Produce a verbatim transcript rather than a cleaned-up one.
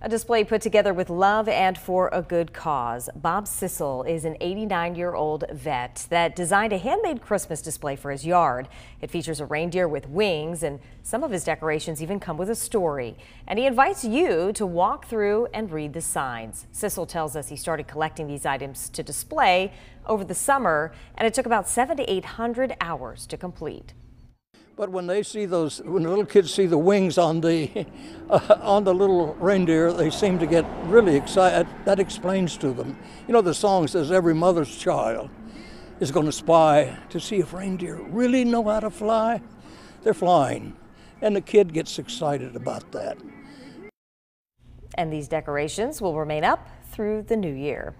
A display put together with love and for a good cause. Bob Cissell is an eighty-nine-year-old vet that designed a handmade Christmas display for his yard. It features a reindeer with wings, and some of his decorations even come with a story. And he invites you to walk through and read the signs. Cissell tells us he started collecting these items to display over the summer, and it took about seven to eight hundred hours to complete. But when they see those, when the little kids see the wings on the uh, on the little reindeer, they seem to get really excited. That explains to them. You know, the song says every mother's child is going to spy to see if reindeer really know how to fly. They're flying, and the kid gets excited about that. And these decorations will remain up through the new year.